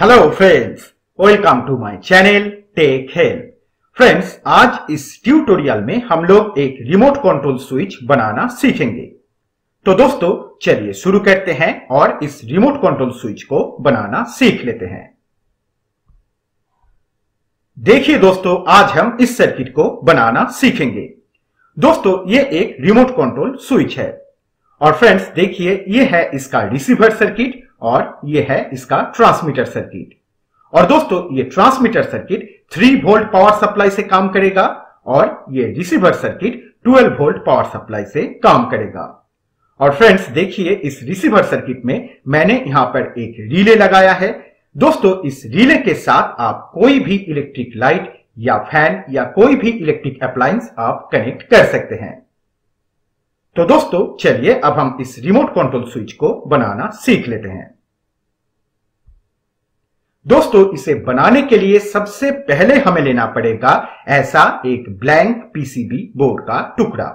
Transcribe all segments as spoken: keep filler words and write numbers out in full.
Hello friends, welcome to my channel tech help. Friends, आज इस tutorial में हम लोग एक रिमोट कंट्रोल स्विच बनाना सीखेंगे। तो दोस्तों चलिए शुरू करते हैं और इस रिमोट कंट्रोल स्विच को बनाना सीख लेते हैं। देखिए दोस्तों, आज हम इस सर्किट को बनाना सीखेंगे। दोस्तों ये एक रिमोट कंट्रोल स्विच है और फ्रेंड्स देखिए, ये है इसका रिसीवर सर्किट और ये है इसका ट्रांसमीटर सर्किट। और दोस्तों ये ट्रांसमीटर सर्किट तीन वोल्ट पावर सप्लाई से काम करेगा और ये रिसीवर सर्किट बारह वोल्ट पावर सप्लाई से काम करेगा। और फ्रेंड्स देखिए, इस रिसीवर सर्किट में मैंने यहाँ पर एक रिले लगाया है। दोस्तों इस रिले के साथ आप कोई भी इलेक्ट्रिक लाइट या फैन या कोई भी इलेक्ट्रिक अप्लायंस आप कनेक्ट कर सकते हैं। तो दोस्तों चलिए अब हम इस रिमोट कंट्रोल स्विच को बनाना सीख लेते हैं। दोस्तों इसे बनाने के लिए सबसे पहले हमें लेना पड़ेगा ऐसा एक ब्लैंक पीसीबी बोर्ड का टुकड़ा।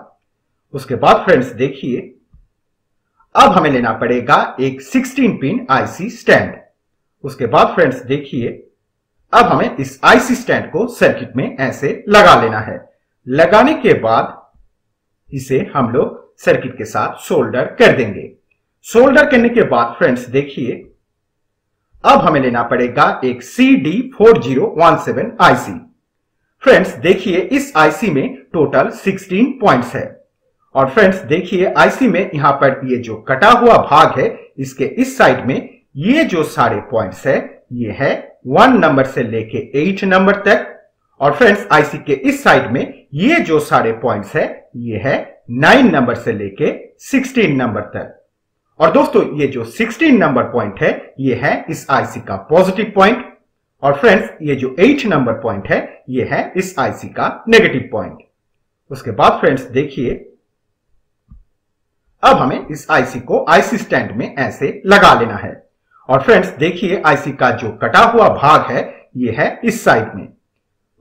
उसके बाद फ्रेंड्स देखिए, अब हमें लेना पड़ेगा एक सोलह पिन आईसी स्टैंड। उसके बाद फ्रेंड्स देखिए, अब हमें इस आईसी स्टैंड को सर्किट में ऐसे लगा लेना है। लगाने के बाद इसे हम लोग सर्किट के साथ सोल्डर कर देंगे। सोल्डर करने के बाद फ्रेंड्स देखिए, अब हमें लेना पड़ेगा एक C D four zero one seven IC. Friends देखिए, इस आईसी में टोटल सोलह पॉइंट्स है। और फ्रेंड्स देखिए, आईसी में यहां पर ये जो कटा हुआ भाग है, इसके इस साइड में ये जो सारे पॉइंट्स है, ये है वन नंबर से लेके एट नंबर तक। और फ्रेंड्स आईसी के इस साइड में ये जो सारे पॉइंट्स है, ये है नाइन नंबर से लेके सिक्सटीन नंबर तक। और दोस्तों ये जो सिक्सटीन नंबर पॉइंट है, ये है इस आईसी का पॉजिटिव पॉइंट। और फ्रेंड्स ये जो एट नंबर पॉइंट है, ये है इस आईसी का नेगेटिव पॉइंट। उसके बाद फ्रेंड्स देखिए, अब हमें इस आईसी को आईसी स्टैंड में ऐसे लगा लेना है। और फ्रेंड्स देखिए, आईसी का जो कटा हुआ भाग है, ये है इस साइड में।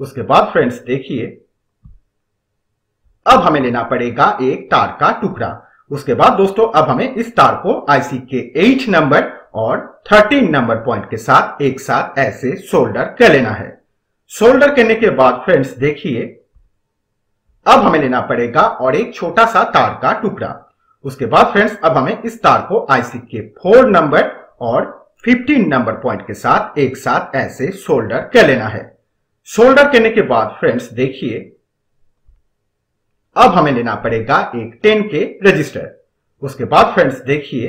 उसके बाद फ्रेंड्स देखिए, अब हमें लेना पड़ेगा एक तार का टुकड़ा। उसके बाद दोस्तों अब हमें इस तार को आईसी के एट नंबर और थर्टीन नंबर पॉइंट के साथ एक साथ ऐसे सोल्डर कर लेना है। सोल्डर करने के बाद फ्रेंड्स देखिए, अब हमें लेना पड़ेगा और एक छोटा सा तार का टुकड़ा। उसके बाद फ्रेंड्स अब हमें इस तार को आईसी के फोर नंबर और फिफ्टीन नंबर पॉइंट के साथ एक साथ ऐसे सोल्डर कर लेना है। सोल्डर करने के बाद फ्रेंड्स देखिए, अब हमें लेना पड़ेगा एक टेन के रजिस्टर। उसके बाद फ्रेंड्स देखिए,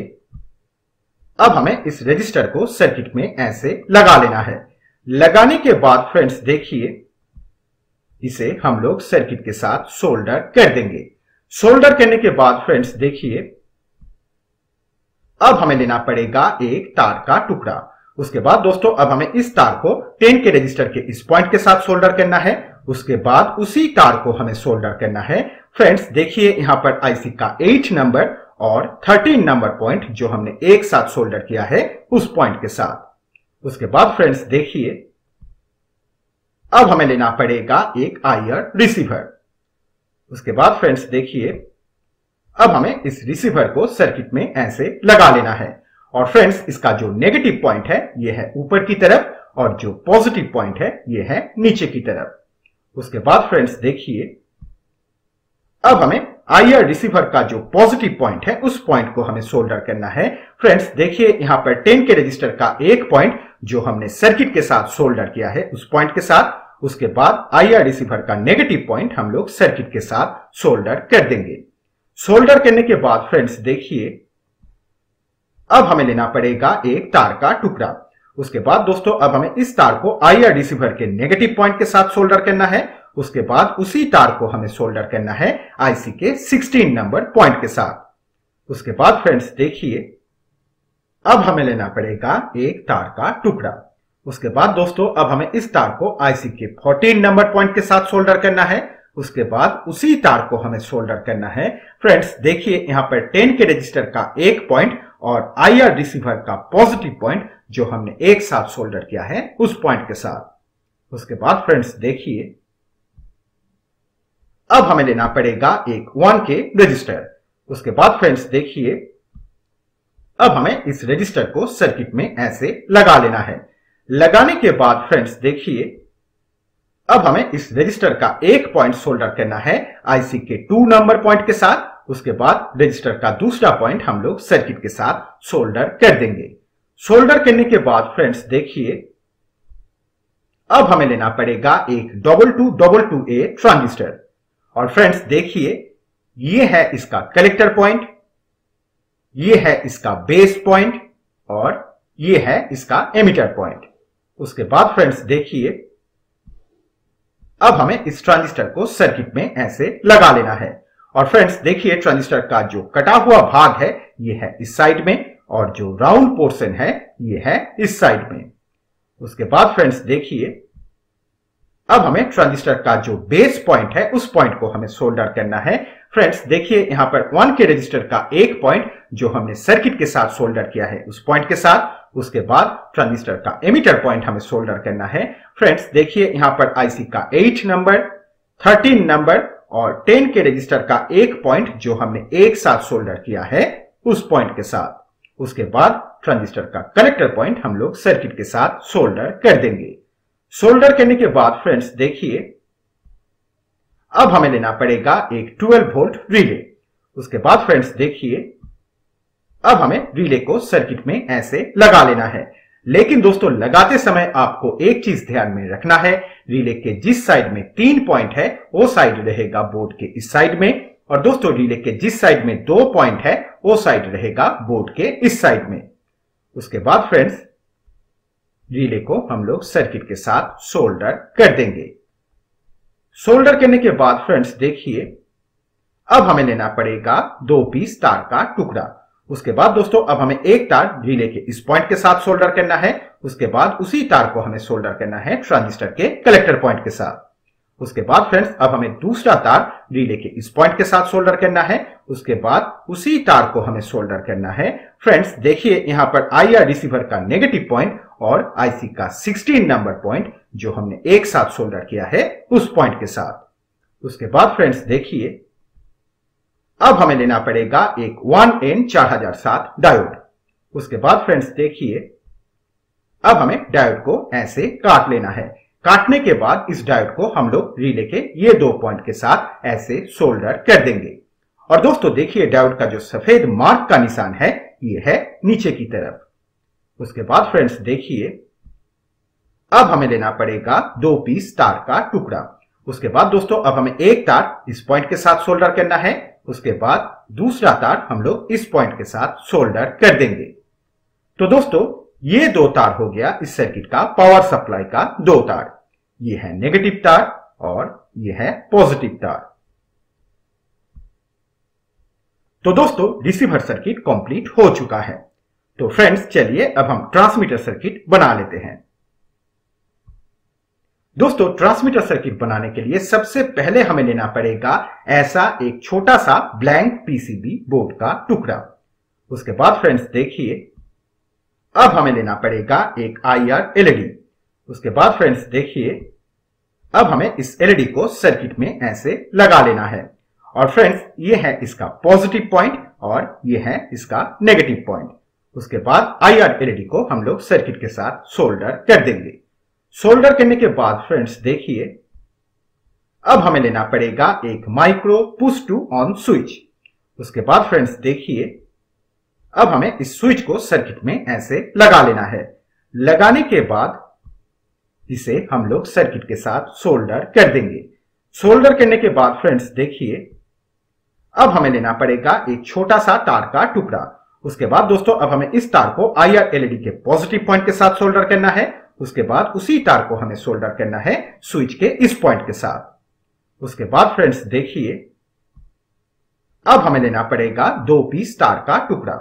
अब हमें इस रजिस्टर को सर्किट में ऐसे लगा लेना है। लगाने के बाद फ्रेंड्स देखिए, इसे हम लोग सर्किट के साथ सोल्डर कर देंगे। सोल्डर करने के बाद फ्रेंड्स देखिए, अब हमें लेना पड़ेगा एक तार का टुकड़ा। उसके बाद दोस्तों अब हमें इस तार को टेन के रजिस्टर के इस पॉइंट के साथ सोल्डर करना है। उसके बाद उसी तार को हमें सोल्डर करना है। फ्रेंड्स देखिए, यहाँ पर आईसी का एट नंबर और थर्टीन नंबर पॉइंट जो हमने एक साथ सोल्डर किया है, उस पॉइंट के साथ। उसके बाद फ्रेंड्स देखिए, अब हमें लेना पड़ेगा एक आईआर रिसीवर। उसके बाद फ्रेंड्स देखिए, अब हमें इस रिसीवर को सर्किट में ऐसे लगा लेना है। और फ्रेंड्स इसका जो नेगेटिव पॉइंट है, ये है ऊपर की तरफ और जो पॉजिटिव पॉइंट है, ये है नीचे की तरफ। उसके बाद फ्रेंड्स देखिए, अब हमें आईआर रिसीवर का जो पॉजिटिव पॉइंट है, उस पॉइंट को हमें सोल्डर करना है। फ्रेंड्स देखिए, यहां पर टेन के रजिस्टर का एक पॉइंट जो हमने सर्किट के साथ सोल्डर किया है, उस पॉइंट के साथ। उसके बाद आईआर रिसीवर का नेगेटिव पॉइंट हम लोग सर्किट के साथ सोल्डर कर देंगे। सोल्डर करने के बाद फ्रेंड्स देखिए, अब हमें लेना पड़ेगा एक तार का टुकड़ा। उसके बाद दोस्तों अब हमें इस तार को आईआर रिसीवर के नेगेटिव पॉइंट के साथ सोल्डर करना है। उसके बाद उसी तार को हमें सोल्डर करना है आईसी के सोलह नंबर पॉइंट के साथ। उसके बाद फ्रेंड्स देखिए, अब हमें लेना पड़ेगा एक तार का टुकड़ा। उसके बाद दोस्तों अब हमें इस तार को आईसी के चौदह नंबर पॉइंट के साथ सोल्डर करना है। उसके बाद उसी तार को हमें सोल्डर करना है। फ्रेंड्स देखिए, यहाँ पर टेन के रजिस्टर का एक पॉइंट और आईआर रिसीवर का पॉजिटिव पॉइंट जो हमने एक साथ सोल्डर किया है, उस पॉइंट के साथ। उसके बाद फ्रेंड्स देखिए, अब हमें लेना पड़ेगा एक वन के रजिस्टर। उसके बाद फ्रेंड्स देखिए, अब हमें इस रजिस्टर को सर्किट में ऐसे लगा लेना है। लगाने के बाद फ्रेंड्स देखिए अब हमें इस रजिस्टर का एक पॉइंट सोल्डर करना है आईसी के टू नंबर पॉइंट के साथ। उसके बाद रजिस्टर का दूसरा पॉइंट हम लोग सर्किट के साथ सोल्डर कर देंगे। सोल्डर करने के बाद फ्रेंड्स देखिए अब हमें लेना पड़ेगा एक double two double two A transistor. और फ्रेंड्स देखिए ये है इसका कलेक्टर पॉइंट, ये है इसका बेस पॉइंट और ये है इसका एमिटर पॉइंट। उसके बाद फ्रेंड्स देखिए अब हमें इस ट्रांजिस्टर को सर्किट में ऐसे लगा लेना है। और फ्रेंड्स देखिए ट्रांजिस्टर का जो कटा हुआ भाग है ये है इस साइड में और जो राउंड पोर्शन है ये है इस साइड में। उसके बाद फ्रेंड्स देखिए अब हमें ट्रांजिस्टर का जो बेस पॉइंट है उस पॉइंट को हमें सोल्डर करना है। फ्रेंड्स देखिए यहां पर वन के रजिस्टर का एक पॉइंट जो हमने सर्किट के साथ सोल्डर किया है उस पॉइंट के साथ। उसके बाद ट्रांजिस्टर का एमिटर पॉइंट हमें सोल्डर करना है। फ्रेंड्स देखिए यहां पर आईसी का एट नंबर, थर्टीन नंबर और टेन के रजिस्टर का एक पॉइंट जो हमने एक साथ सोल्डर किया है उस पॉइंट के साथ। उसके बाद ट्रांजिस्टर का कलेक्टर पॉइंट हम लोग सर्किट के साथ सोल्डर कर देंगे। सोल्डर करने के बाद फ्रेंड्स देखिए अब हमें लेना पड़ेगा एक ट्वेल्व वोल्ट रिले। उसके बाद फ्रेंड्स देखिए अब हमें रिले को सर्किट में ऐसे लगा लेना है। लेकिन दोस्तों लगाते समय आपको एक चीज ध्यान में रखना है, रिले के जिस साइड में तीन पॉइंट है वो साइड रहेगा बोर्ड के इस साइड में, और दोस्तों रिले के जिस साइड में दो पॉइंट है वो साइड रहेगा बोर्ड के इस साइड में। उसके बाद फ्रेंड्स रिले को हम लोग सर्किट के साथ सोल्डर कर देंगे। सोल्डर करने के बाद फ्रेंड्स देखिए अब हमें लेना पड़ेगा दो पीस तार का टुकड़ा। उसके बाद दोस्तों अब हमें एक तार रिले के इस पॉइंट के साथ सोल्डर करना है। उसके बाद उसी तार को हमें सोल्डर करना है ट्रांजिस्टर के कलेक्टर पॉइंट के साथ। उसके बाद फ्रेंड्स अब हमें दूसरा तार रिले के इस पॉइंट के साथ सोल्डर करना है। उसके बाद उसी तार को हमें सोल्डर करना है। फ्रेंड्स देखिए यहां पर आईआर रिसीवर का नेगेटिव पॉइंट और आईसी का सोलह नंबर पॉइंट जो हमने एक साथ सोल्डर किया है उस पॉइंट के साथ। उसके बाद फ्रेंड्स देखिए अब हमें लेना पड़ेगा एक one N four zero zero seven diode. उसके बाद फ्रेंड्स देखिए अब हमें डायोड को ऐसे काट लेना है। काटने के बाद इस डायोड को हम लोग रिले के ये दो पॉइंट के साथ ऐसे सोल्डर कर देंगे। और दोस्तों देखिए डायोड का जो सफेद मार्क का निशान है ये है नीचे की तरफ। उसके बाद फ्रेंड्स देखिए अब हमें लेना पड़ेगा दो पीस तार का टुकड़ा। उसके बाद दोस्तों अब हमें एक तार इस पॉइंट के साथ सोल्डर करना है। उसके बाद दूसरा तार हम लोग इस पॉइंट के साथ सोल्डर कर देंगे। तो दोस्तों ये दो तार हो गया इस सर्किट का पावर सप्लाई का दो तार, ये है नेगेटिव तार और ये है पॉजिटिव तार। तो दोस्तों रिसीवर सर्किट कंप्लीट हो चुका है। तो फ्रेंड्स चलिए अब हम ट्रांसमीटर सर्किट बना लेते हैं। दोस्तों ट्रांसमीटर सर्किट बनाने के लिए सबसे पहले हमें लेना पड़ेगा ऐसा एक छोटा सा ब्लैंक पीसीबी बोर्ड का टुकड़ा। उसके बाद फ्रेंड्स देखिए अब हमें लेना पड़ेगा एक आईआर एलईडी। उसके बाद फ्रेंड्स देखिए अब हमें इस एलईडी को सर्किट में ऐसे लगा लेना है। और फ्रेंड्स ये है इसका पॉजिटिव पॉइंट और ये है इसका नेगेटिव पॉइंट। उसके बाद आईआर एलईडी को हम लोग सर्किट के साथ सोल्डर कर देंगे। सोल्डर करने के बाद फ्रेंड्स देखिए अब हमें लेना पड़ेगा एक micro push to on switch. उसके बाद फ्रेंड्स देखिए अब हमें इस स्विच को सर्किट में ऐसे लगा लेना है। लगाने के बाद इसे हम लोग सर्किट के साथ सोल्डर कर देंगे। सोल्डर करने के बाद फ्रेंड्स देखिए अब हमें लेना पड़ेगा एक छोटा सा तार का टुकड़ा। उसके बाद दोस्तों अब हमें इस तार को आईआर एलईडी के पॉजिटिव पॉइंट के साथ सोल्डर करना है। उसके बाद उसी तार को हमें सोल्डर करना है स्विच के इस पॉइंट के साथ। उसके बाद फ्रेंड्स देखिए अब हमें लेना पड़ेगा दो पीस तार का टुकड़ा।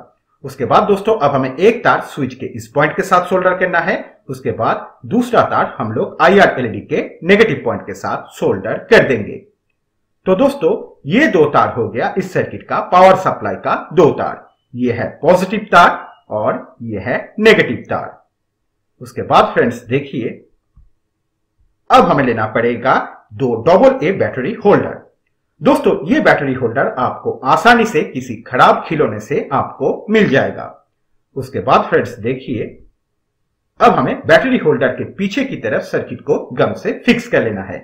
उसके बाद दोस्तों अब हमें एक तार स्विच के इस पॉइंट के साथ सोल्डर करना है। उसके बाद दूसरा तार हम लोग आईआर एलईडी के नेगेटिव पॉइंट के साथ सोल्डर कर देंगे। तो दोस्तों ये दो तार हो गया इस सर्किट का पावर सप्लाई का दो तार, ये है पॉजिटिव तार और ये है नेगेटिव तार। उसके बाद फ्रेंड्स देखिए अब हमें लेना पड़ेगा दो डबल ए बैटरी होल्डर। दोस्तों ये बैटरी होल्डर आपको आसानी से किसी खराब खिलौने से आपको मिल जाएगा। उसके बाद फ्रेंड्स देखिए अब हमें बैटरी होल्डर के पीछे की तरफ सर्किट को गम से फिक्स कर लेना है।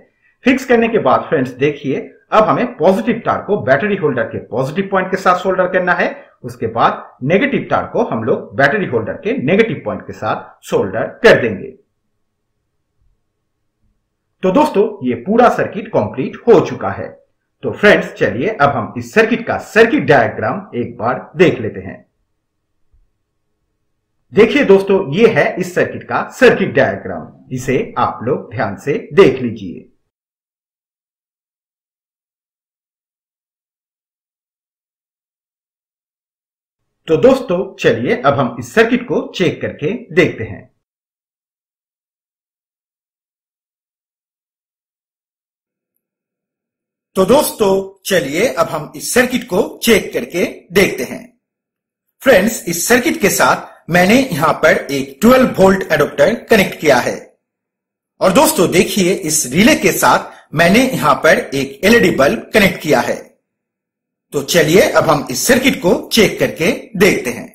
फिक्स करने के बाद फ्रेंड्स देखिए, अब हमें पॉजिटिव तार को बैटरी होल्डर के पॉजिटिव पॉइंट के साथ सोल्डर करना है। उसके बाद नेगेटिव तार को हम लोग बैटरी होल्डर के नेगेटिव पॉइंट के साथ सोल्डर कर देंगे। तो दोस्तों ये पूरा सर्किट कंप्लीट हो चुका है। तो फ्रेंड्स चलिए अब हम इस सर्किट का सर्किट डायग्राम एक बार देख लेते हैं। देखिए दोस्तों, ये है इस सर्किट का सर्किट डायग्राम, इसे आप लोग ध्यान से देख लीजिए। तो दोस्तों चलिए अब हम इस सर्किट को चेक करके देखते हैं। तो दोस्तों चलिए अब हम इस सर्किट को चेक करके देखते हैं। फ्रेंड्स इस सर्किट के साथ मैंने यहां पर एक बारह वोल्ट एडोप्टर कनेक्ट किया है और दोस्तों देखिए इस रिले के साथ मैंने यहां पर एक एलईडी बल्ब कनेक्ट किया है। तो चलिए अब हम इस सर्किट को चेक करके देखते हैं।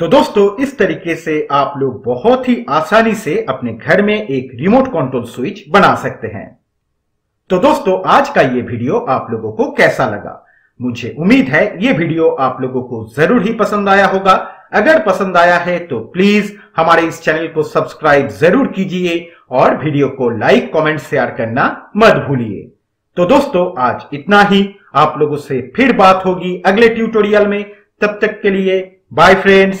तो दोस्तों इस तरीके से आप लोग बहुत ही आसानी से अपने घर में एक रिमोट कंट्रोल स्विच बना सकते हैं। तो दोस्तों आज का ये वीडियो आप लोगों को कैसा लगा, मुझे उम्मीद है ये वीडियो आप लोगों को जरूर ही पसंद आया होगा। अगर पसंद आया है तो प्लीज हमारे इस चैनल को सब्सक्राइब जरूर कीजिए और वीडियो को लाइक कमेंट शेयर करना मत भूलिए। तो दोस्तों आज इतना ही, आप लोगों से फिर बात होगी अगले ट्यूटोरियल में। तब तक के लिए Bye friends